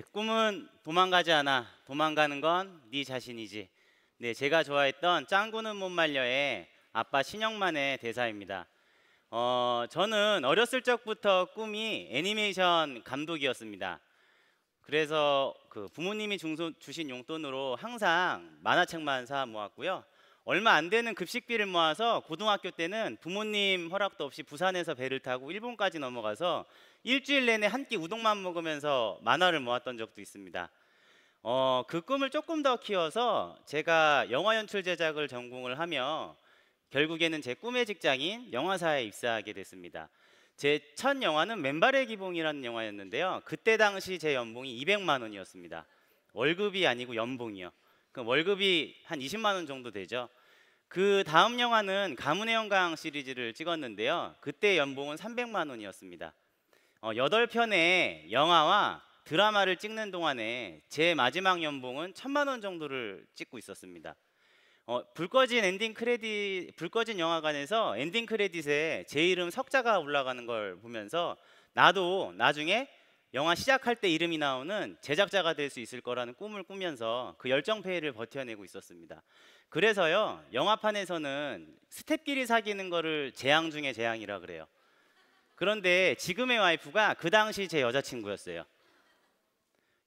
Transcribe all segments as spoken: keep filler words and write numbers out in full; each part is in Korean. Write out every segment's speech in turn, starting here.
네, 꿈은 도망가지 않아. 도망가는 건 네 자신이지. 네, 제가 좋아했던 짱구는 못 말려의 아빠 신영만의 대사입니다. 어, 저는 어렸을 적부터 꿈이 애니메이션 감독이었습니다. 그래서 그 부모님이 중소, 주신 용돈으로 항상 만화책만 사 모았고요. 얼마 안 되는 급식비를 모아서 고등학교 때는 부모님 허락도 없이 부산에서 배를 타고 일본까지 넘어가서 일주일 내내 한 끼 우동만 먹으면서 만화를 모았던 적도 있습니다. 어, 그 꿈을 조금 더 키워서 제가 영화 연출 제작을 전공을 하며 결국에는 제 꿈의 직장인 영화사에 입사하게 됐습니다. 제 첫 영화는 맨발의 기봉이라는 영화였는데요. 그때 당시 제 연봉이 이백만 원이었습니다. 월급이 아니고 연봉이요. 그럼 월급이 한 이십만 원 정도 되죠. 그 다음 영화는 가문의 영광 시리즈를 찍었는데요. 그때 연봉은 삼백만 원이었습니다. 어, 여덟 편의 영화와 드라마를 찍는 동안에 제 마지막 연봉은 천만 원 정도를 찍고 있었습니다. 어, 불 꺼진 엔딩 크레딧, 불 꺼진 영화관에서 엔딩 크레딧에 제 이름 석자가 올라가는 걸 보면서 나도 나중에 영화 시작할 때 이름이 나오는 제작자가 될 수 있을 거라는 꿈을 꾸면서 그 열정페이를 버텨내고 있었습니다. 그래서요, 영화판에서는 스탭끼리 사귀는 거를 재앙 중에 재앙이라 그래요. 그런데 지금의 와이프가 그 당시 제 여자친구였어요.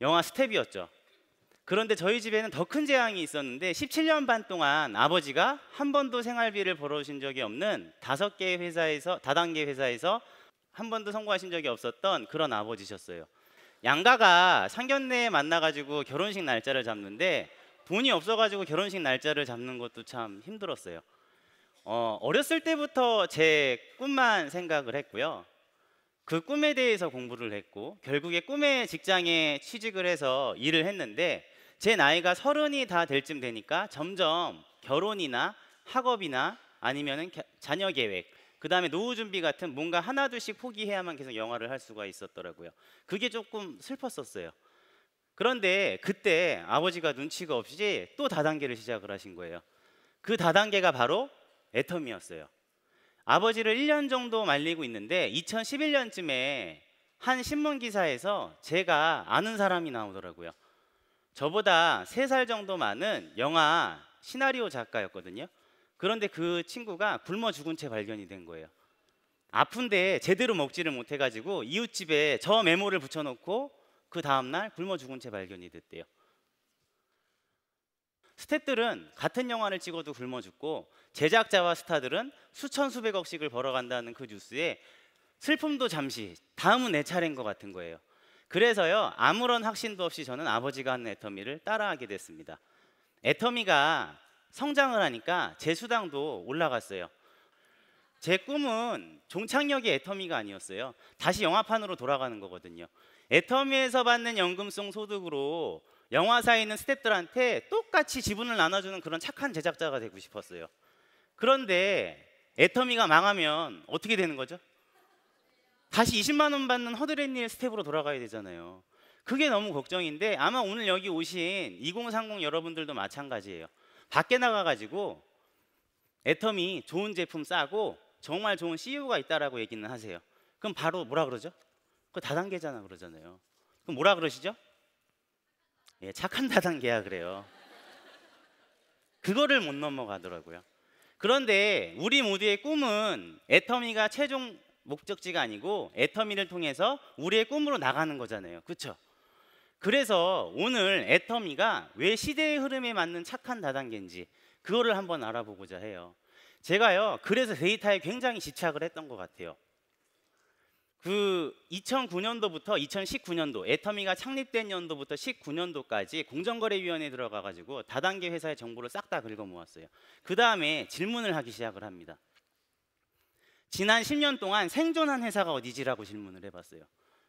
영화 스탭이었죠. 그런데 저희 집에는 더 큰 재앙이 있었는데 십칠 년 반 동안 아버지가 한 번도 생활비를 벌어오신 적이 없는 다섯 개의 회사에서 다단계 회사에서 한 번도 성공하신 적이 없었던 그런 아버지셨어요. 양가가 상견례에 만나가지고 결혼식 날짜를 잡는데 돈이 없어가지고 결혼식 날짜를 잡는 것도 참 힘들었어요. 어, 어렸을 때부터 제 꿈만 생각을 했고요. 그 꿈에 대해서 공부를 했고 결국에 꿈의 직장에 취직을 해서 일을 했는데 제 나이가 서른이 다 될 쯤 되니까 점점 결혼이나 학업이나 아니면은 자녀 계획, 그 다음에 노후 준비 같은 뭔가 하나둘씩 포기해야만 계속 영화를 할 수가 있었더라고요. 그게 조금 슬펐었어요. 그런데 그때 아버지가 눈치가 없이 또 다단계를 시작을 하신 거예요. 그 다단계가 바로 애터미였어요. 아버지를 일 년 정도 말리고 있는데 이천십일 년쯤에 한 신문기사에서 제가 아는 사람이 나오더라고요. 저보다 세 살 정도 많은 영화 시나리오 작가였거든요. 그런데 그 친구가 굶어 죽은 채 발견이 된 거예요. 아픈데 제대로 먹지를 못해가지고 이웃집에 저 메모를 붙여놓고 그 다음날 굶어 죽은 채 발견이 됐대요. 스태프들은 같은 영화를 찍어도 굶어 죽고 제작자와 스타들은 수천 수백억씩을 벌어간다는 그 뉴스에 슬픔도 잠시, 다음은 내 차례인 것 같은 거예요. 그래서요, 아무런 확신도 없이 저는 아버지가 하는 애터미를 따라하게 됐습니다. 애터미가 성장을 하니까 제 수당도 올라갔어요. 제 꿈은 종착역의 애터미가 아니었어요. 다시 영화판으로 돌아가는 거거든요. 애터미에서 받는 연금성 소득으로 영화사에 있는 스태프들한테 똑같이 지분을 나눠주는 그런 착한 제작자가 되고 싶었어요. 그런데 애터미가 망하면 어떻게 되는 거죠? 다시 이십만 원 받는 허드렛일 스텝으로 돌아가야 되잖아요. 그게 너무 걱정인데 아마 오늘 여기 오신 이공삼공 여러분들도 마찬가지예요. 밖에 나가가지고 애터미 좋은 제품 싸고 정말 좋은 씨이오가 있다라고 얘기는 하세요. 그럼 바로 뭐라 그러죠? 그거 다단계잖아 그러잖아요. 그럼 뭐라 그러시죠? 예, 착한 다단계야 그래요. 그거를 못 넘어가더라고요. 그런데 우리 모두의 꿈은 애터미가 최종 목적지가 아니고 애터미를 통해서 우리의 꿈으로 나가는 거잖아요. 그렇죠? 그래서 오늘 애터미가 왜 시대의 흐름에 맞는 착한 다단계인지 그거를 한번 알아보고자 해요. 제가요, 그래서 데이터에 굉장히 집착을 했던 것 같아요. 그 이천구 년도부터 이천십구 년도, 애터미가 창립된 연도부터 십구 년도까지 공정거래위원회에 들어가가지고 다단계 회사의 정보를 싹 다 긁어 모았어요. 그 다음에 질문을 하기 시작을 합니다. 지난 십 년 동안 생존한 회사가 어디지라고 질문을 해봤어요.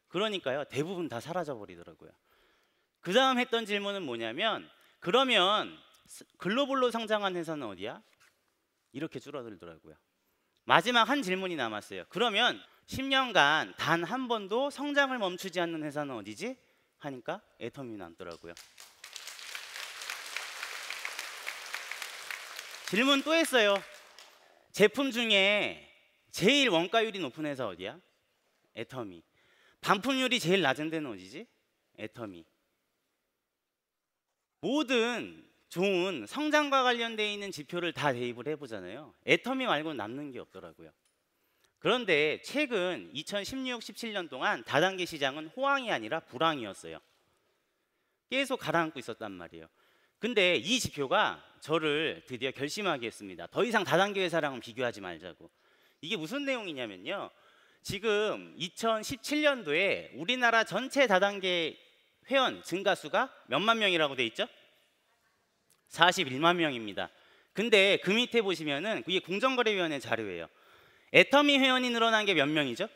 그러니까요, 대부분 다 사라져버리더라고요. 그 다음 했던 질문은 뭐냐면, 그러면 글로벌로 성장한 회사는 어디야? 이렇게 줄어들더라고요. 마지막 한 질문이 남았어요. 그러면 십 년간 단 한 번도 성장을 멈추지 않는 회사는 어디지? 하니까 애터미 남더라고요. 질문 또 했어요. 제품 중에 제일 원가율이 높은 회사 어디야? 애터미. 반품률이 제일 낮은 데는 어디지? 애터미. 모든 좋은 성장과 관련되어 있는 지표를 다 대입을 해보잖아요. 애터미 말고는 남는 게 없더라고요. 그런데 최근 이천십육, 십칠 년 동안 다단계 시장은 호황이 아니라 불황이었어요. 계속 가라앉고 있었단 말이에요. 근데 이 지표가 저를 드디어 결심하게 했습니다. 더 이상 다단계 회사랑은 비교하지 말자고. 이게 무슨 내용이냐면요. 지금 이천십칠 년도에 우리나라 전체 다단계 회원 증가수가 몇만 명이라고 돼 있죠? 사십일만 명입니다. 근데 그 밑에 보시면은 그게 공정거래위원회 자료예요. 애터미 회원이 늘어난 게 몇 명이죠?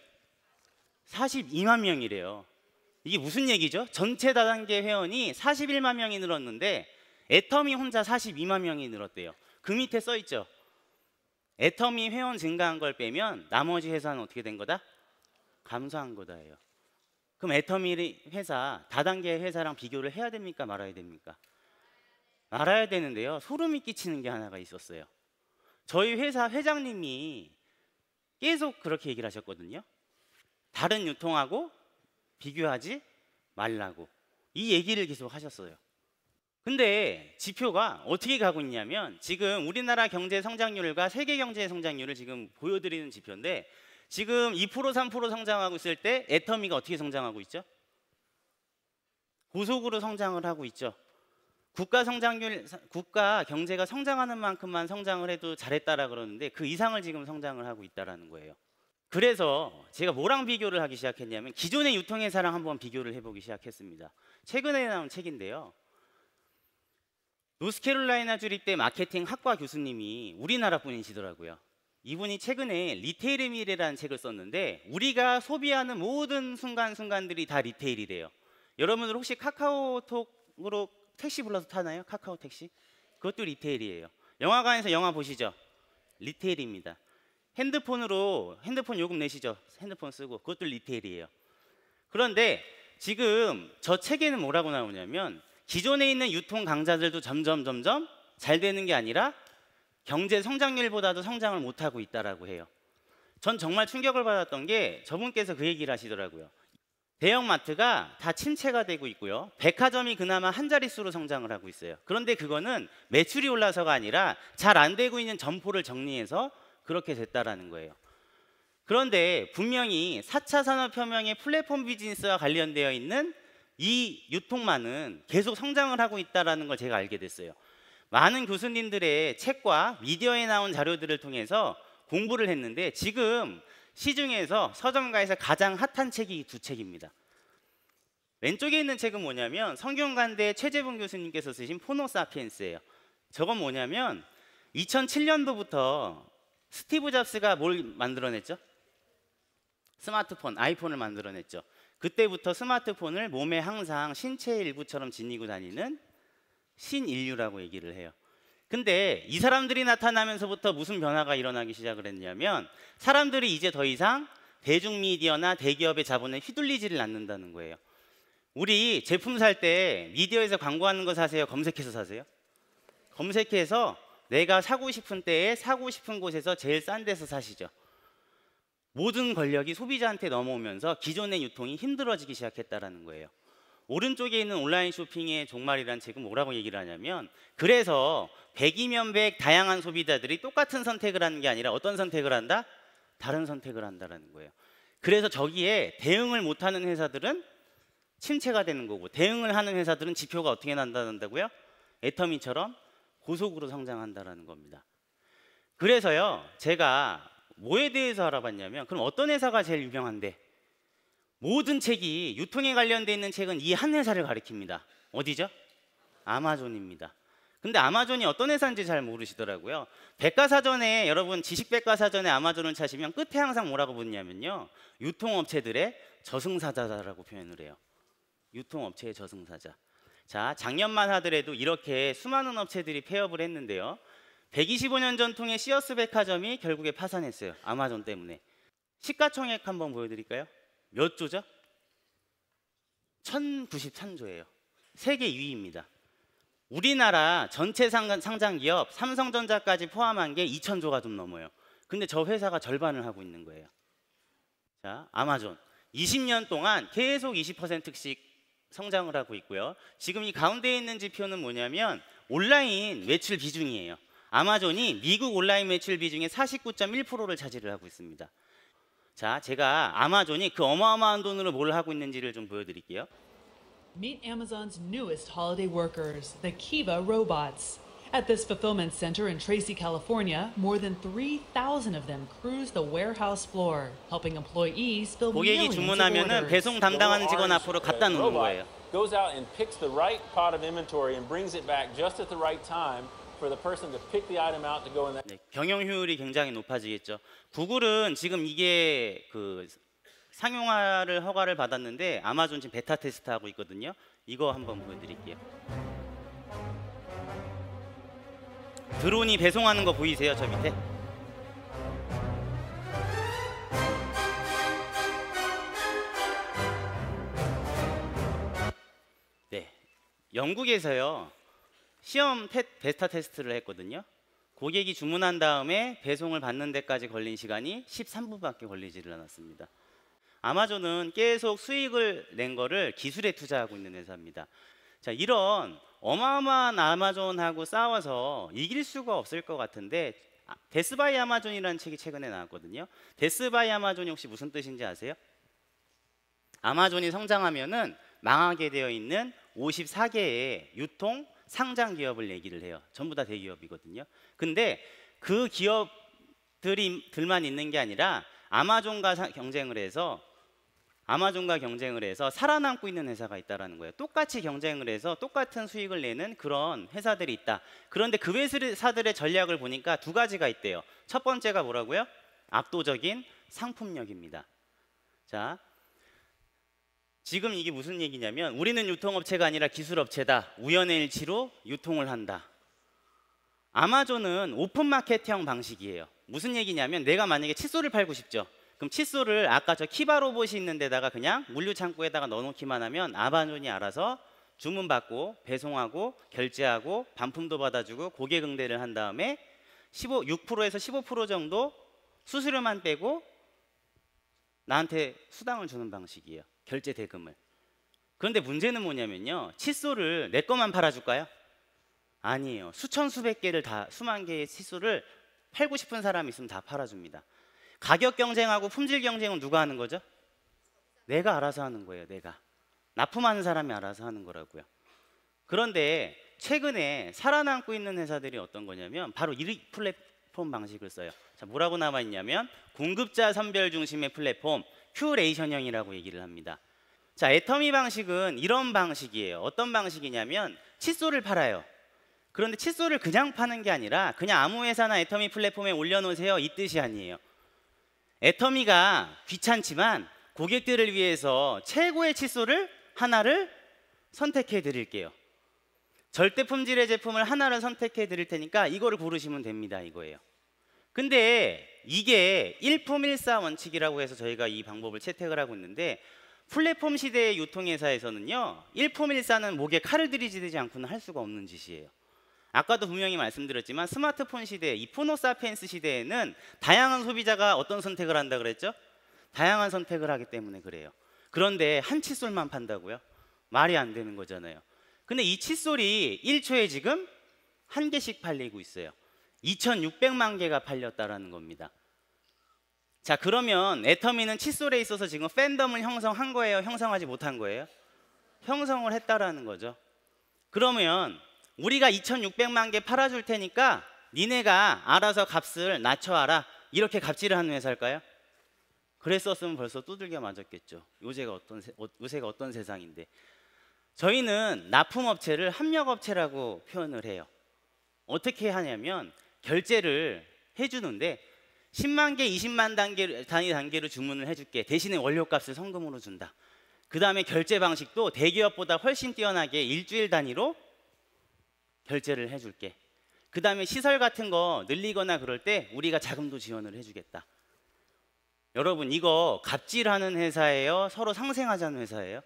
사십이만 명이래요. 이게 무슨 얘기죠? 전체 다단계 회원이 사십일만 명이 늘었는데 애터미 혼자 사십이만 명이 늘었대요. 그 밑에 써 있죠. 애터미 회원 증가한 걸 빼면 나머지 회사는 어떻게 된 거다? 감소한 거다예요. 그럼 애터미 회사, 다단계 회사랑 비교를 해야 됩니까? 말아야 됩니까? 말아야 되는데요. 소름이 끼치는 게 하나가 있었어요. 저희 회사 회장님이 계속 그렇게 얘기를 하셨거든요. 다른 유통하고 비교하지 말라고. 이 얘기를 계속 하셨어요. 근데 지표가 어떻게 가고 있냐면 지금 우리나라 경제 성장률과 세계 경제 성장률을 지금 보여드리는 지표인데 지금 이 퍼센트 삼 퍼센트 성장하고 있을 때 애터미가 어떻게 성장하고 있죠? 고속으로 성장을 하고 있죠. 국가 성장률, 국가 경제가 성장하는 만큼만 성장을 해도 잘했다라 그러는데 그 이상을 지금 성장을 하고 있다라는 거예요. 그래서 제가 뭐랑 비교를 하기 시작했냐면 기존의 유통회사랑 한번 비교를 해보기 시작했습니다. 최근에 나온 책인데요. 노스캐롤라이나 주립대 마케팅 학과 교수님이 우리나라 분이시더라고요. 이분이 최근에 리테일의 미래라는 책을 썼는데 우리가 소비하는 모든 순간순간들이 다 리테일이래요. 여러분들 혹시 카카오톡으로 택시 불러서 타나요? 카카오 택시? 그것도 리테일이에요. 영화관에서 영화 보시죠? 리테일입니다. 핸드폰으로 핸드폰 요금 내시죠? 핸드폰 쓰고 그것도 리테일이에요. 그런데 지금 저 책에는 뭐라고 나오냐면 기존에 있는 유통 강자들도 점점 점점 잘 되는 게 아니라 경제 성장률보다도 성장을 못하고 있다라고 해요. 전 정말 충격을 받았던 게 저분께서 그 얘기를 하시더라고요. 대형마트가 다 침체가 되고 있고요. 백화점이 그나마 한 자릿수로 성장을 하고 있어요. 그런데 그거는 매출이 올라서가 아니라 잘 안 되고 있는 점포를 정리해서 그렇게 됐다라는 거예요. 그런데 분명히 사 차 산업혁명의 플랫폼 비즈니스와 관련되어 있는 이 유통만은 계속 성장을 하고 있다는 걸 제가 알게 됐어요. 많은 교수님들의 책과 미디어에 나온 자료들을 통해서 공부를 했는데 지금 시중에서 서점가에서 가장 핫한 책이 두 책입니다. 왼쪽에 있는 책은 뭐냐면 성균관대 최재봉 교수님께서 쓰신 포노사피엔스예요. 저건 뭐냐면 이천칠 년도부터 스티브 잡스가 뭘 만들어냈죠? 스마트폰, 아이폰을 만들어냈죠. 그때부터 스마트폰을 몸에 항상 신체의 일부처럼 지니고 다니는 신인류라고 얘기를 해요. 근데 이 사람들이 나타나면서부터 무슨 변화가 일어나기 시작을 했냐면 사람들이 이제 더 이상 대중미디어나 대기업의 자본에 휘둘리지를 않는다는 거예요. 우리 제품 살 때 미디어에서 광고하는 거 사세요? 검색해서 사세요? 검색해서 내가 사고 싶은 때에 사고 싶은 곳에서 제일 싼 데서 사시죠. 모든 권력이 소비자한테 넘어오면서 기존의 유통이 힘들어지기 시작했다라는 거예요. 오른쪽에 있는 온라인 쇼핑의 종말이라는 책은 뭐라고 얘기를 하냐면 그래서 백이면 백 다양한 소비자들이 똑같은 선택을 하는 게 아니라 어떤 선택을 한다? 다른 선택을 한다라는 거예요. 그래서 저기에 대응을 못하는 회사들은 침체가 되는 거고 대응을 하는 회사들은 지표가 어떻게 난다는다고요? 애터미처럼 고속으로 성장한다라는 겁니다. 그래서요 제가 뭐에 대해서 알아봤냐면 그럼 어떤 회사가 제일 유명한데 모든 책이 유통에 관련돼 있는 책은 이 한 회사를 가리킵니다. 어디죠? 아마존입니다. 근데 아마존이 어떤 회사인지 잘 모르시더라고요. 백과사전에 여러분 지식 백과사전에 아마존을 찾으면 끝에 항상 뭐라고 붙냐면요 유통업체들의 저승사자라고 표현을 해요. 유통업체의 저승사자. 자 작년만 하더라도 이렇게 수많은 업체들이 폐업을 했는데요 백이십오 년 전통의 시어스 백화점이 결국에 파산했어요. 아마존 때문에. 시가총액 한번 보여드릴까요? 몇 조죠? 천구십삼 조예요. 세계 이 위입니다. 우리나라 전체 상장기업 삼성전자까지 포함한 게 이천 조가 좀 넘어요. 근데 저 회사가 절반을 하고 있는 거예요. 자, 아마존 이십 년 동안 계속 이십 퍼센트씩 성장을 하고 있고요. 지금 이 가운데에 있는 지표는 뭐냐면 온라인 매출 비중이에요. 아마존이 미국 온라인 매출 비중의 사십구 점 일 퍼센트를 차지를 하고 있습니다. 자, 제가 아마존이 그 어마어마한 돈으로 뭘 하고 있는지를 좀 보여드릴게요. Meet Amazon's newest holiday workers, the Kiva robots. At this fulfillment center in Tracy, California, more than three thousand of them cruise the warehouse floor, helping employees fill millions of orders. 배송 담당하는 직원 앞으로 갖다 놓는 거예요. Goes out and picks the right pot of inventory and brings it back just at the right time for the person to pick the item out to go in that. 네, 경영 효율이 굉장히 높아지겠죠. 구글은 지금 이게 그 상용화를 허가를 받았는데 아마존 지금 베타 테스트하고 있거든요. 이거 한번 보여드릴게요. 드론이 배송하는 거 보이세요? 저 밑에. 네, 영국에서요 시험 베타 테스트를 했거든요. 고객이 주문한 다음에 배송을 받는 데까지 걸린 시간이 십삼 분밖에 걸리지를 않았습니다. 아마존은 계속 수익을 낸 거를 기술에 투자하고 있는 회사입니다. 자, 이런 어마어마한 아마존하고 싸워서 이길 수가 없을 것 같은데 데스 바이 아마존이라는 책이 최근에 나왔거든요. 데스 바이 아마존이 혹시 무슨 뜻인지 아세요? 아마존이 성장하면은 망하게 되어 있는 오십사 개의 유통 상장 기업을 얘기를 해요. 전부 다 대기업이거든요. 근데 그 기업들만 있는 게 아니라 아마존과 경쟁을 해서 아마존과 경쟁을 해서 살아남고 있는 회사가 있다는 거예요. 똑같이 경쟁을 해서 똑같은 수익을 내는 그런 회사들이 있다. 그런데 그 회사들의 전략을 보니까 두 가지가 있대요. 첫 번째가 뭐라고요? 압도적인 상품력입니다. 자, 지금 이게 무슨 얘기냐면 우리는 유통업체가 아니라 기술업체다. 우연의 일치로 유통을 한다. 아마존은 오픈마켓형 방식이에요. 무슨 얘기냐면 내가 만약에 칫솔을 팔고 싶죠. 그럼 칫솔을 아까 저 키바 로봇이 있는 데다가 그냥 물류창고에다가 넣어놓기만 하면 아마존이 알아서 주문받고 배송하고 결제하고 반품도 받아주고 고객 응대를 한 다음에 육 퍼센트에서 십오 퍼센트 정도 수수료만 빼고 나한테 수당을 주는 방식이에요. 결제 대금을. 그런데 문제는 뭐냐면요. 칫솔을 내 것만 팔아줄까요? 아니에요. 수천 수백 개를 다 수만 개의 칫솔을 팔고 싶은 사람이 있으면 다 팔아줍니다. 가격 경쟁하고 품질 경쟁은 누가 하는 거죠? 내가 알아서 하는 거예요. 내가 납품하는 사람이 알아서 하는 거라고요. 그런데 최근에 살아남고 있는 회사들이 어떤 거냐면 바로 이 플랫폼 방식을 써요. 자, 뭐라고 남아있냐면 공급자 선별 중심의 플랫폼 큐레이션형이라고 얘기를 합니다. 자, 애터미 방식은 이런 방식이에요. 어떤 방식이냐면 칫솔을 팔아요. 그런데 칫솔을 그냥 파는 게 아니라 그냥 아무 회사나 애터미 플랫폼에 올려놓으세요 이 뜻이 아니에요. 애터미가 귀찮지만 고객들을 위해서 최고의 칫솔을 하나를 선택해 드릴게요. 절대 품질의 제품을 하나를 선택해 드릴 테니까 이거를 고르시면 됩니다. 이거예요. 근데 이게 일품일사 원칙이라고 해서 저희가 이 방법을 채택을 하고 있는데 플랫폼 시대의 유통회사에서는요. 일품일사는 목에 칼을 들이지지 않고는 할 수가 없는 짓이에요. 아까도 분명히 말씀드렸지만 스마트폰 시대, 이 포노사피엔스 시대에는 다양한 소비자가 어떤 선택을 한다 그랬죠? 다양한 선택을 하기 때문에 그래요. 그런데 한 칫솔만 판다고요? 말이 안 되는 거잖아요. 근데 이 칫솔이 일 초에 지금 한 개씩 팔리고 있어요. 이천육백만 개가 팔렸다라는 겁니다. 자, 그러면 애터미는 칫솔에 있어서 지금 팬덤을 형성한 거예요? 형성하지 못한 거예요? 형성을 했다라는 거죠. 그러면 우리가 이천육백만 개 팔아줄 테니까 니네가 알아서 값을 낮춰와라. 이렇게 갑질을 하는 회사일까요? 그랬었으면 벌써 두들겨 맞았겠죠. 요새가 어떤, 요새가 어떤 세상인데. 저희는 납품업체를 합력업체라고 표현을 해요. 어떻게 하냐면 결제를 해주는데 십만 개, 이십만 단계, 단위 단계로 주문을 해줄게. 대신에 원료값을 성금으로 준다. 그 다음에 결제 방식도 대기업보다 훨씬 뛰어나게 일주일 단위로 결제를 해줄게. 그 다음에 시설 같은 거 늘리거나 그럴 때 우리가 자금도 지원을 해주겠다. 여러분 이거 갑질하는 회사예요? 서로 상생하자는 회사예요?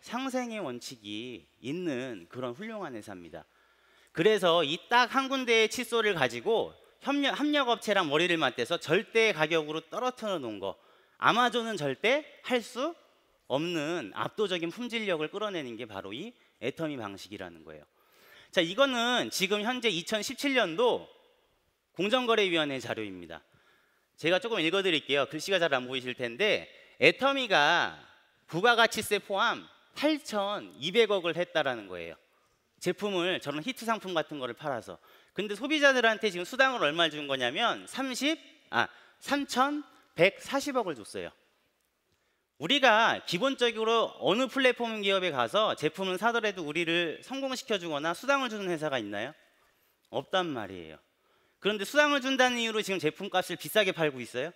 상생의 원칙이 있는 그런 훌륭한 회사입니다. 그래서 이 딱 한 군데의 칫솔을 가지고 협력, 합력업체랑 머리를 맞대서 절대 가격으로 떨어뜨려 놓은 거 아마존은 절대 할 수 없는 압도적인 품질력을 끌어내는 게 바로 이 애터미 방식이라는 거예요. 자, 이거는 지금 현재 이천십칠 년도 공정거래위원회 자료입니다. 제가 조금 읽어드릴게요. 글씨가 잘 안 보이실 텐데 애터미가 부가가치세 포함 팔천이백억을 했다라는 거예요. 제품을 저런 히트 상품 같은 거를 팔아서. 근데 소비자들한테 지금 수당을 얼마를 준 거냐면 삼천백사십억을 줬어요. 우리가 기본적으로 어느 플랫폼 기업에 가서 제품을 사더라도 우리를 성공시켜 주거나 수당을 주는 회사가 있나요? 없단 말이에요. 그런데 수당을 준다는 이유로 지금 제품값을 비싸게 팔고 있어요?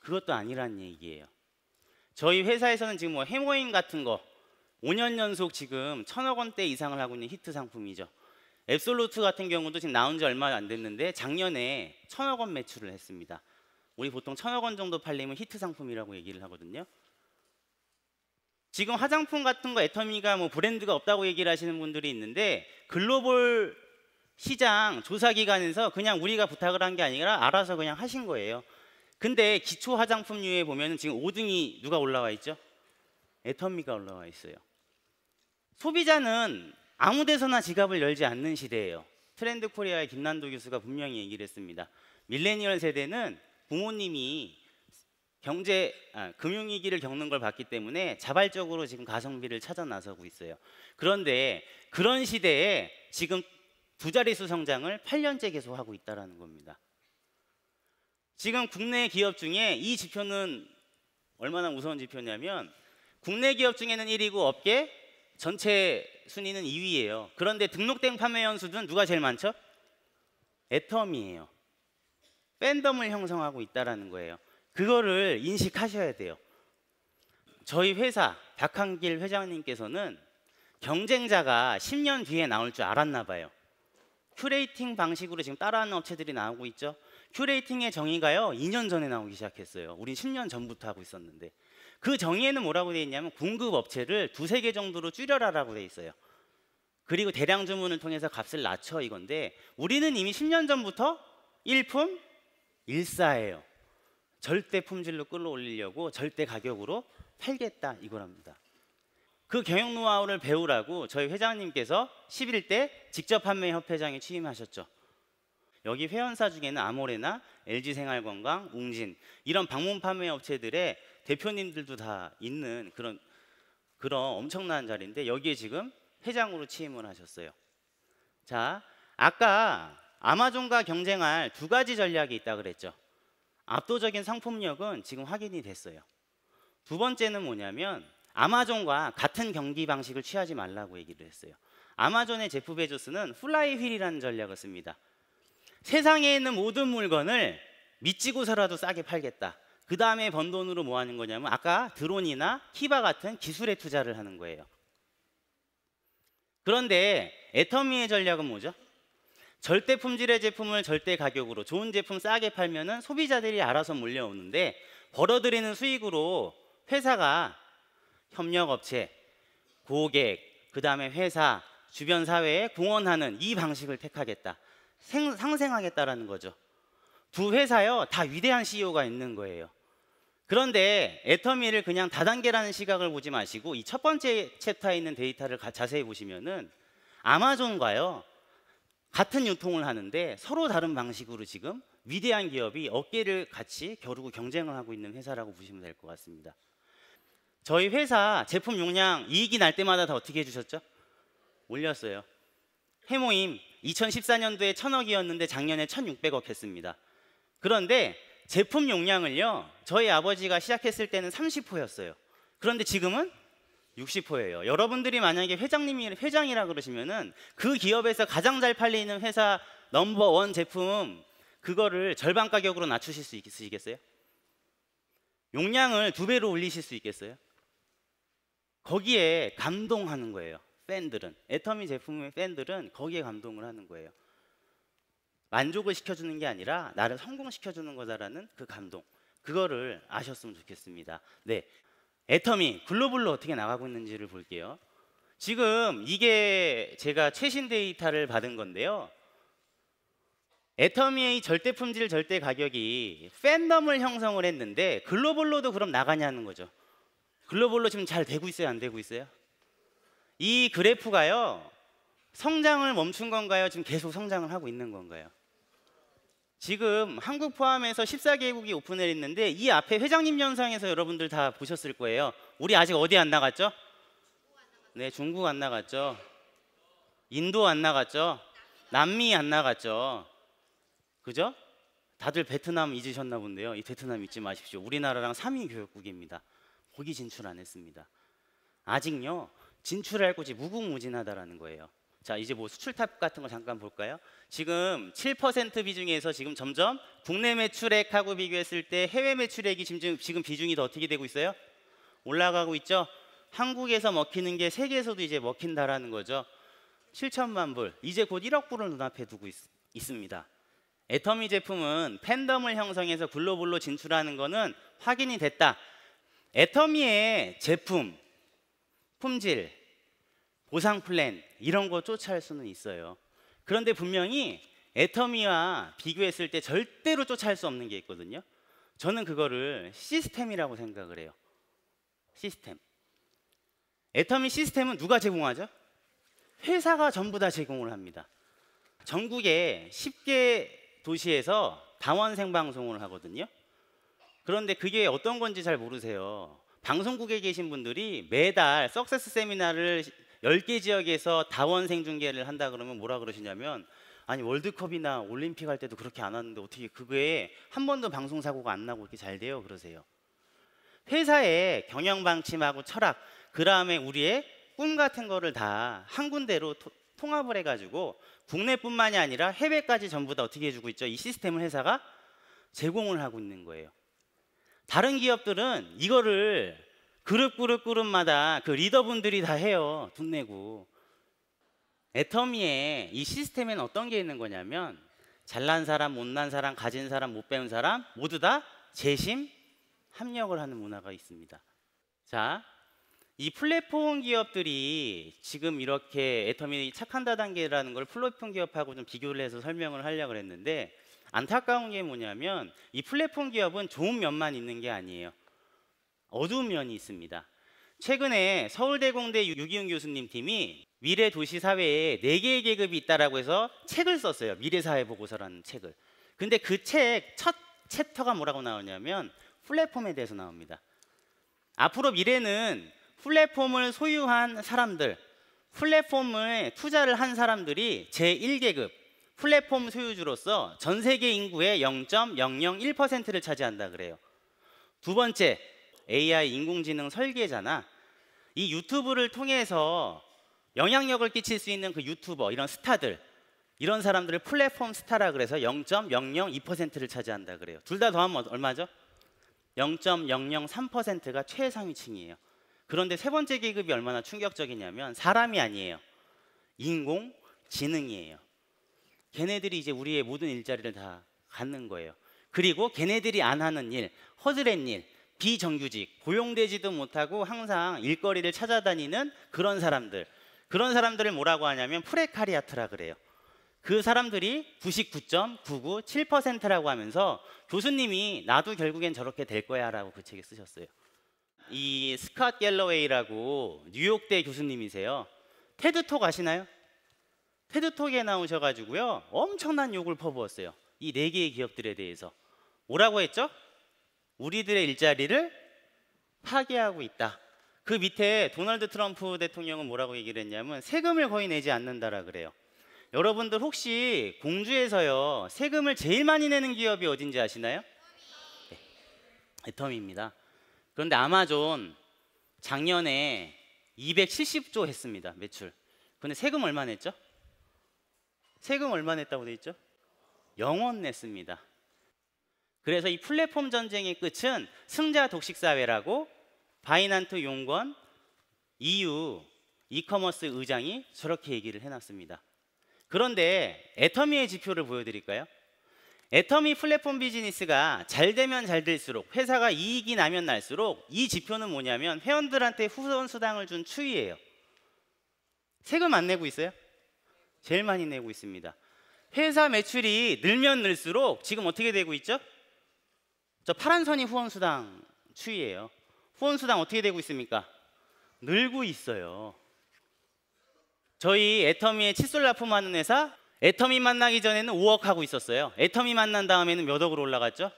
그것도 아니란 얘기예요. 저희 회사에서는 지금 뭐 해모임 같은 거 오 년 연속 지금 천억 원대 이상을 하고 있는 히트 상품이죠. 앱솔루트 같은 경우도 지금 나온 지 얼마 안 됐는데 작년에 천억 원 매출을 했습니다. 우리 보통 천억 원 정도 팔리면 히트 상품이라고 얘기를 하거든요. 지금 화장품 같은 거 애터미가 뭐 브랜드가 없다고 얘기를 하시는 분들이 있는데 글로벌 시장 조사기관에서 그냥 우리가 부탁을 한 게 아니라 알아서 그냥 하신 거예요. 근데 기초 화장품류에 보면 지금 오 등이 누가 올라와 있죠? 애터미가 올라와 있어요. 소비자는 아무 데서나 지갑을 열지 않는 시대예요. 트렌드 코리아의 김난도 교수가 분명히 얘기를 했습니다. 밀레니얼 세대는 부모님이 경제, 아, 금융위기를 겪는 걸 봤기 때문에 자발적으로 지금 가성비를 찾아 나서고 있어요. 그런데 그런 시대에 지금 두 자릿수 성장을 팔 년째 계속하고 있다는 겁니다. 지금 국내 기업 중에 이 지표는 얼마나 무서운 지표냐면 국내 기업 중에는 일 위고 업계 전체 순위는 이 위예요. 그런데 등록된 판매원 수는 누가 제일 많죠? 애터미예요. 팬덤을 형성하고 있다는 거예요. 그거를 인식하셔야 돼요. 저희 회사 박한길 회장님께서는 경쟁자가 십 년 뒤에 나올 줄 알았나 봐요. 큐레이팅 방식으로 지금 따라하는 업체들이 나오고 있죠. 큐레이팅의 정의가요 이 년 전에 나오기 시작했어요. 우린 십 년 전부터 하고 있었는데 그 정의에는 뭐라고 돼 있냐면 공급 업체를 두세 개 정도로 줄여라라고 돼 있어요. 그리고 대량 주문을 통해서 값을 낮춰 이건데 우리는 이미 십 년 전부터 일품 일사예요. 절대 품질로 끌어올리려고 절대 가격으로 팔겠다 이거랍니다. 그 경영 노하우를 배우라고 저희 회장님께서 십일 대 직접 판매 협회장에 취임하셨죠. 여기 회원사 중에는 아모레나 엘지생활건강, 웅진 이런 방문 판매 업체들의 대표님들도 다 있는 그런 그런 엄청난 자리인데 여기에 지금 회장으로 취임을 하셨어요. 자, 아까 아마존과 경쟁할 두 가지 전략이 있다 그랬죠. 압도적인 상품력은 지금 확인이 됐어요. 두 번째는 뭐냐면 아마존과 같은 경기 방식을 취하지 말라고 얘기를 했어요. 아마존의 제프 베조스는 플라이휠이라는 전략을 씁니다. 세상에 있는 모든 물건을 미치고서라도 싸게 팔겠다. 그 다음에 번 돈으로 뭐 하는 거냐면 아까 드론이나 키바 같은 기술에 투자를 하는 거예요. 그런데 애터미의 전략은 뭐죠? 절대 품질의 제품을 절대 가격으로 좋은 제품 싸게 팔면은 소비자들이 알아서 몰려오는데 벌어들이는 수익으로 회사가 협력업체, 고객, 그 다음에 회사, 주변 사회에 공헌하는 이 방식을 택하겠다. 생, 상생하겠다라는 거죠. 두 회사요 다 위대한 씨이오가 있는 거예요. 그런데 애터미를 그냥 다단계라는 시각을 보지 마시고 이 첫 번째 챕터에 있는 데이터를 가, 자세히 보시면은 아마존과요 같은 유통을 하는데 서로 다른 방식으로 지금 위대한 기업이 어깨를 같이 겨루고 경쟁을 하고 있는 회사라고 보시면 될 것 같습니다. 저희 회사 제품 용량 이익이 날 때마다 다 어떻게 해주셨죠? 올렸어요. 해모임 이천십사 년도에 천억이었는데 작년에 천육백억 했습니다. 그런데 제품 용량을요 저희 아버지가 시작했을 때는 삼십 호였어요. 그런데 지금은 육십 호예요. 여러분들이 만약에 회장님이 회장이라 그러시면은 그 기업에서 가장 잘 팔리는 회사 넘버원 제품 그거를 절반 가격으로 낮추실 수 있으시겠어요? 용량을 두 배로 올리실 수 있겠어요? 거기에 감동하는 거예요. 팬들은 애터미 제품의 팬들은 거기에 감동을 하는 거예요. 만족을 시켜주는 게 아니라 나를 성공시켜주는 거다라는 그 감동 그거를 아셨으면 좋겠습니다. 네, 애터미 글로벌로 어떻게 나가고 있는지를 볼게요. 지금 이게 제가 최신 데이터를 받은 건데요. 애터미의 절대 품질 절대 가격이 팬덤을 형성을 했는데 글로벌로도 그럼 나가냐는 거죠. 글로벌로 지금 잘 되고 있어요, 안 되고 있어요? 이 그래프가요, 성장을 멈춘 건가요? 지금 계속 성장을 하고 있는 건가요? 지금 한국 포함해서 십사 개국이 오픈을 했는데 이 앞에 회장님 영상에서 여러분들 다 보셨을 거예요. 우리 아직 어디 안 나갔죠? 네, 중국 안 나갔죠. 인도 안 나갔죠. 남미 안 나갔죠. 그죠? 다들 베트남 잊으셨나 본데요. 이 베트남 잊지 마십시오. 우리나라랑 삼 위 교역국입니다. 거기 진출 안 했습니다. 아직요. 진출할 곳이 무궁무진하다라는 거예요. 자, 이제 뭐 수출탑 같은 거 잠깐 볼까요? 지금 칠 퍼센트 비중에서 지금 점점 국내 매출액하고 비교했을 때 해외 매출액이 지금, 지금 비중이 더 어떻게 되고 있어요? 올라가고 있죠? 한국에서 먹히는 게 세계에서도 이제 먹힌다라는 거죠. 칠천만 불, 이제 곧 일억 불을 눈앞에 두고 있, 있습니다. 애터미 제품은 팬덤을 형성해서 글로벌로 진출하는 거는 확인이 됐다. 애터미의 제품, 품질, 보상 플랜 이런 거 쫓아할 수는 있어요. 그런데 분명히 애터미와 비교했을 때 절대로 쫓아할 수 없는 게 있거든요. 저는 그거를 시스템이라고 생각을 해요. 시스템. 애터미 시스템은 누가 제공하죠? 회사가 전부 다 제공을 합니다. 전국의 열 개 도시에서 다원 생방송을 하거든요. 그런데 그게 어떤 건지 잘 모르세요. 방송국에 계신 분들이 매달 석세스 세미나를 열 개 지역에서 다원 생중계를 한다 그러면 뭐라 그러시냐면, 아니 월드컵이나 올림픽 할 때도 그렇게 안 하는데 어떻게 그거에 한 번도 방송사고가 안 나고 이렇게 잘 돼요 그러세요. 회사의 경영 방침하고 철학, 그 다음에 우리의 꿈 같은 거를 다 한 군데로 토, 통합을 해가지고 국내뿐만이 아니라 해외까지 전부 다 어떻게 해주고 있죠? 이 시스템을 회사가 제공을 하고 있는 거예요. 다른 기업들은 이거를 그룹 그룹 그룹마다 그 리더분들이 다 해요. 돈 내고. 애터미의 이 시스템에는 어떤 게 있는 거냐면 잘난 사람, 못난 사람, 가진 사람, 못 배운 사람 모두 다 재심, 합력을 하는 문화가 있습니다. 자, 이 플랫폼 기업들이 지금 이렇게 애터미 착한다 단계라는 걸 플랫폼 기업하고 좀 비교를 해서 설명을 하려고 했는데, 안타까운 게 뭐냐면 이 플랫폼 기업은 좋은 면만 있는 게 아니에요. 어두운 면이 있습니다. 최근에 서울대공대 유기윤 교수님 팀이 미래 도시 사회에 네 개의 계급이 있다라고 해서 책을 썼어요. 미래사회 보고서라는 책을. 근데 그 책 첫 챕터가 뭐라고 나오냐면 플랫폼에 대해서 나옵니다. 앞으로 미래는 플랫폼을 소유한 사람들, 플랫폼에 투자를 한 사람들이 제일 계급 플랫폼 소유주로서 전 세계 인구의 영 점 영영일 퍼센트를 차지한다 그래요. 두 번째, 에이아이 인공지능 설계자나 이 유튜브를 통해서 영향력을 끼칠 수 있는 그 유튜버, 이런 스타들, 이런 사람들을 플랫폼 스타라 그래서 영 점 영영이 퍼센트를 차지한다 그래요. 둘 다 더하면 얼마죠? 영 점 영영삼 퍼센트가 최상위층이에요. 그런데 세 번째 계급이 얼마나 충격적이냐면 사람이 아니에요. 인공지능이에요. 걔네들이 이제 우리의 모든 일자리를 다 갖는 거예요. 그리고 걔네들이 안 하는 일, 허드렛 일, 비정규직, 고용되지도 못하고 항상 일거리를 찾아다니는 그런 사람들, 그런 사람들을 뭐라고 하냐면 프레카리아트라 그래요. 그 사람들이 구십구 점 구구칠 퍼센트라고 하면서 교수님이 나도 결국엔 저렇게 될 거야 라고 그 책에 쓰셨어요. 이 스캇 갤러웨이라고 뉴욕대 교수님이세요. 테드톡 아시나요? 테드톡에 나오셔가지고요 엄청난 욕을 퍼부었어요. 이 네 개의 기업들에 대해서. 뭐라고 했죠? 우리들의 일자리를 파괴하고 있다. 그 밑에 도널드 트럼프 대통령은 뭐라고 얘기를 했냐면 세금을 거의 내지 않는다라 그래요. 여러분들 혹시 공주에서요 세금을 제일 많이 내는 기업이 어딘지 아시나요? 네, 애터미입니다. 그런데 아마존 작년에 이백칠십 조 했습니다, 매출. 근데 세금 얼마 냈죠? 세금 얼마 냈다고 돼 있죠? 영 원 냈습니다. 그래서 이 플랫폼 전쟁의 끝은 승자 독식 사회라고 바이낸트 용건 이유 이커머스 의장이 저렇게 얘기를 해놨습니다. 그런데 애터미의 지표를 보여드릴까요? 애터미 플랫폼 비즈니스가 잘 되면 잘 될수록, 회사가 이익이 나면 날수록 이 지표는 뭐냐면 회원들한테 후원수당을 준 추이예요. 세금 안 내고 있어요? 제일 많이 내고 있습니다. 회사 매출이 늘면 늘수록 지금 어떻게 되고 있죠? 저 파란 선이 후원수당 추이예요. 후원수당 어떻게 되고 있습니까? 늘고 있어요. 저희 애터미에 칫솔 납품하는 회사, 애터미 만나기 전에는 오억 하고 있었어요. 애터미 만난 다음에는 몇 억으로 올라갔죠?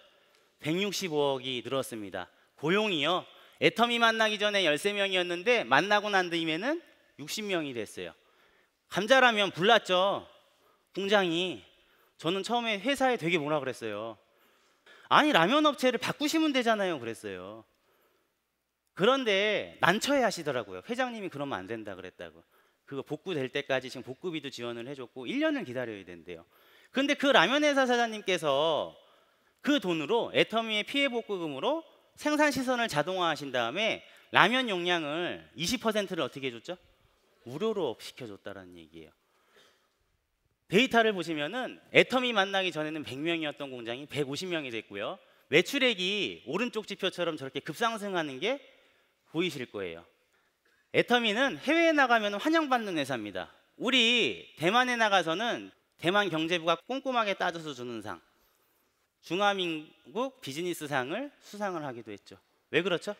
백육십오억이 늘었습니다. 고용이요. 애터미 만나기 전에 열세 명이었는데 만나고 난 뒤에는 육십 명이 됐어요. 감자라면 불났죠. 공장이. 저는 처음에 회사에 되게 뭐라 그랬어요. 아니 라면 업체를 바꾸시면 되잖아요 그랬어요. 그런데 난처해 하시더라고요. 회장님이 그러면 안 된다 그랬다고. 그거 복구될 때까지 지금 복구비도 지원을 해줬고 일 년을 기다려야 된대요. 근데 그 라면 회사 사장님께서 그 돈으로 애터미의 피해 복구금으로 생산 시설을 자동화하신 다음에 라면 용량을 이십 퍼센트를 어떻게 해줬죠? 무료로 시켜줬다는 얘기예요. 데이터를 보시면은 애터미 만나기 전에는 백 명이었던 공장이 백오십 명이 됐고요. 매출액이 오른쪽 지표처럼 저렇게 급상승하는 게 보이실 거예요. 애터미는 해외에 나가면 환영받는 회사입니다. 우리 대만에 나가서는 대만 경제부가 꼼꼼하게 따져서 주는 상, 중화민국 비즈니스상을 수상을 하기도 했죠. 왜 그렇죠?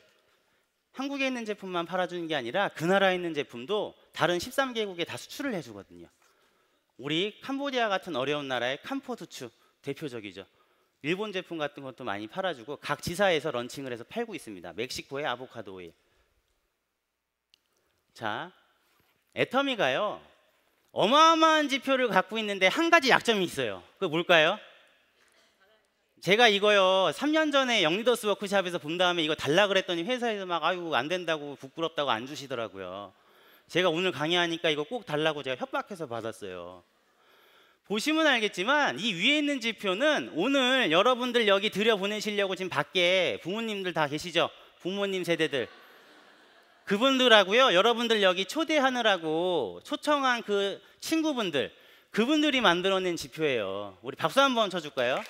한국에 있는 제품만 팔아주는 게 아니라 그 나라에 있는 제품도 다른 십삼 개국에 다 수출을 해주거든요. 우리 캄보디아 같은 어려운 나라의 캄포두추 대표적이죠. 일본 제품 같은 것도 많이 팔아주고 각 지사에서 런칭을 해서 팔고 있습니다. 멕시코의 아보카도 오일. 자, 애터미가요 어마어마한 지표를 갖고 있는데 한 가지 약점이 있어요. 그게 뭘까요? 제가 이거요 삼 년 전에 영리더스 워크샵에서 본 다음에 이거 달라 그랬더니 회사에서 막 아이고 안 된다고 부끄럽다고 안 주시더라고요. 제가 오늘 강의하니까 이거 꼭 달라고 제가 협박해서 받았어요. 보시면 알겠지만 이 위에 있는 지표는 오늘 여러분들 여기 들여보내시려고 지금 밖에 부모님들 다 계시죠? 부모님 세대들 그분들하고요 여러분들 여기 초대하느라고 초청한 그 친구분들 그분들이 만들어낸 지표예요. 우리 박수 한번 쳐줄까요?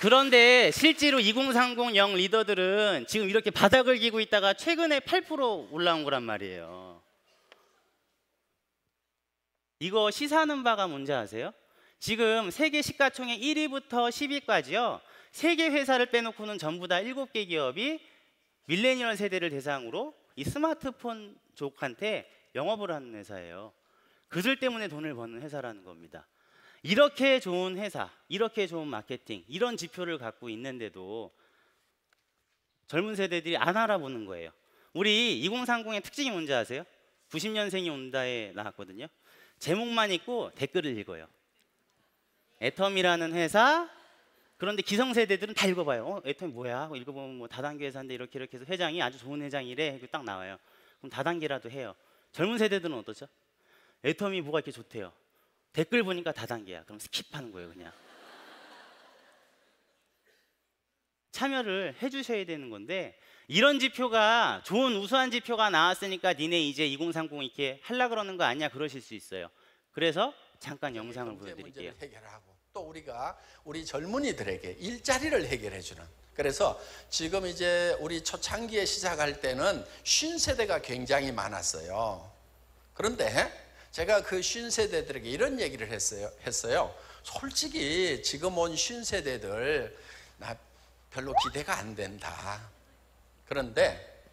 그런데 실제로 이공삼공 영 리더들은 지금 이렇게 바닥을 기고 있다가 최근에 팔 퍼센트 올라온 거란 말이에요. 이거 시사하는 바가 뭔지 아세요? 지금 세계 시가총액 일 위부터 십 위까지요. 세 개 회사를 빼놓고는 전부 다 일곱 개 기업이 밀레니얼 세대를 대상으로 이 스마트폰 족한테 영업을 하는 회사예요. 그들 때문에 돈을 버는 회사라는 겁니다. 이렇게 좋은 회사, 이렇게 좋은 마케팅, 이런 지표를 갖고 있는데도 젊은 세대들이 안 알아보는 거예요. 우리 이공삼공의 특징이 뭔지 아세요? 구십 년생이 온다에 나왔거든요. 제목만 읽고 댓글을 읽어요. 애터미라는 회사, 그런데 기성세대들은 다 읽어봐요. 어, 애터미 뭐야? 하고 읽어보면 뭐 다단계 회사인데 이렇게 이렇게 해서 회장이 아주 좋은 회장이래. 딱 나와요. 그럼 다단계라도 해요. 젊은 세대들은 어떠죠? 애터미 뭐가 이렇게 좋대요. 댓글 보니까 다단계야. 그럼 스킵하는 거예요, 그냥. 참여를 해주셔야 되는 건데 이런 지표가 좋은 우수한 지표가 나왔으니까 니네 이제 이공삼공 이렇게 하려고 그러는 거 아니야? 그러실 수 있어요. 그래서 잠깐 영상을 보여드릴게요. 문제를 해결하고 또 우리가 우리 젊은이들에게 일자리를 해결해주는 그래서 지금 이제 우리 초창기에 시작할 때는 신세대가 굉장히 많았어요. 그런데 제가 그 신세대들에게 이런 얘기를 했어요. 했어요. 솔직히 지금 온 신세대들 나 별로 기대가 안 된다. 그런데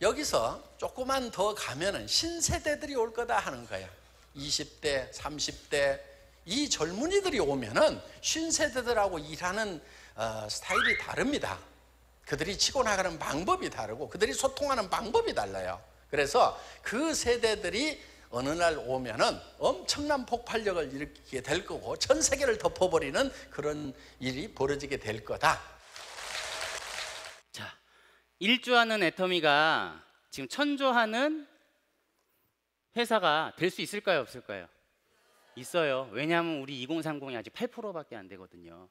여기서 조금만 더 가면은 신세대들이 올 거다 하는 거야. 이십 대, 삼십 대 이 젊은이들이 오면은 신세대들하고 일하는 어, 스타일이 다릅니다. 그들이 치고 나가는 방법이 다르고 그들이 소통하는 방법이 달라요. 그래서 그 세대들이 어느 날 오면은 엄청난 폭발력을 일으키게 될 거고 전 세계를 덮어버리는 그런 일이 벌어지게 될 거다. 자, 일조하는 애터미가 지금 천조하는 회사가 될 수 있을까요? 없을까요? 있어요. 왜냐하면 우리 이공삼공이 아직 팔 퍼센트밖에 안 되거든요.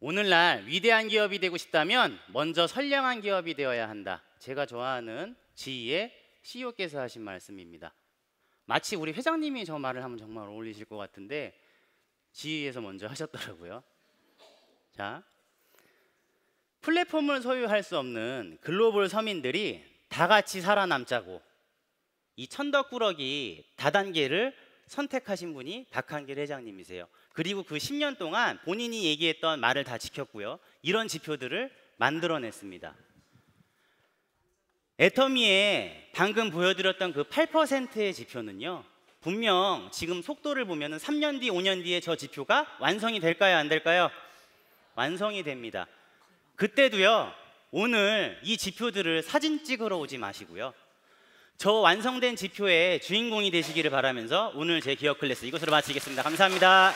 오늘날 위대한 기업이 되고 싶다면 먼저 선량한 기업이 되어야 한다. 제가 좋아하는 지이의 씨이오께서 하신 말씀입니다. 마치 우리 회장님이 저 말을 하면 정말 어울리실 것 같은데 지휘에서 먼저 하셨더라고요. 자, 플랫폼을 소유할 수 없는 글로벌 서민들이 다 같이 살아남자고 이 천덕꾸러기 다단계를 선택하신 분이 박한길 회장님이세요. 그리고 그 십 년 동안 본인이 얘기했던 말을 다 지켰고요. 이런 지표들을 만들어냈습니다. 애터미에 방금 보여드렸던 그 팔 퍼센트의 지표는요, 분명 지금 속도를 보면 삼 년 뒤, 오 년 뒤에 저 지표가 완성이 될까요, 안 될까요? 완성이 됩니다. 그때도요, 오늘 이 지표들을 사진 찍으러 오지 마시고요, 저 완성된 지표의 주인공이 되시기를 바라면서 오늘 제 기억 클래스 이것으로 마치겠습니다. 감사합니다.